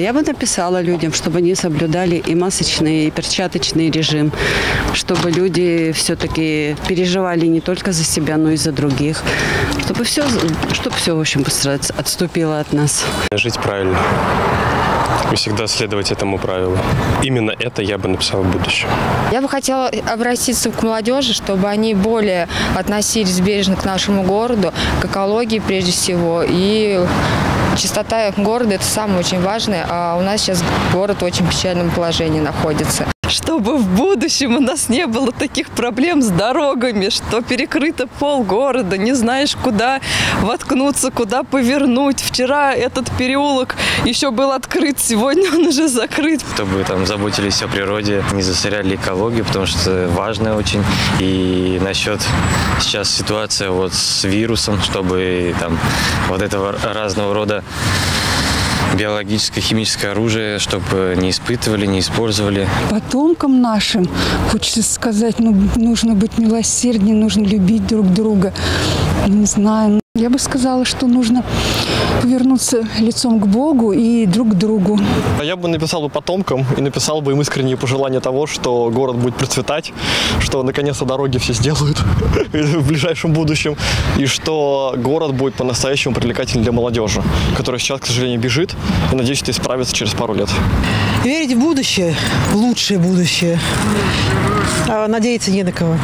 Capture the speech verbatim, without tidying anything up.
Я бы написала людям, чтобы они соблюдали и масочный, и перчаточный режим, чтобы люди все-таки переживали не только за себя, но и за других, чтобы все, чтобы все в общем, быстро отступило от нас. Жить правильно. И всегда следовать этому правилу. Именно это я бы написала в будущем. Я бы хотела обратиться к молодежи, чтобы они более относились бережно к нашему городу, к экологии прежде всего. И чистота города – это самое очень важное, а у нас сейчас город в очень печальном положении находится. Чтобы в будущем у нас не было таких проблем с дорогами, что перекрыто полгорода, не знаешь, куда воткнуться, куда повернуть. Вчера этот переулок еще был открыт, сегодня он уже закрыт. Чтобы там заботились о природе, не засоряли экологию, потому что важно очень. И насчет сейчас ситуация вот с вирусом, чтобы там вот этого разного рода биологическое, химическое оружие, чтобы не испытывали, не использовали. Потомкам нашим, хочется сказать, ну, нужно быть милосерднее, нужно любить друг друга. Не знаю, я бы сказала, что нужно повернуться лицом к Богу и друг к другу. Я бы написал бы потомкам и написал бы им искренние пожелания того, что город будет процветать, что наконец-то дороги все сделают в ближайшем будущем, и что город будет по-настоящему привлекательным для молодежи, которая сейчас, к сожалению, бежит, и надеюсь, что исправится через пару лет. Верить в будущее, в лучшее будущее, а надеяться не на кого.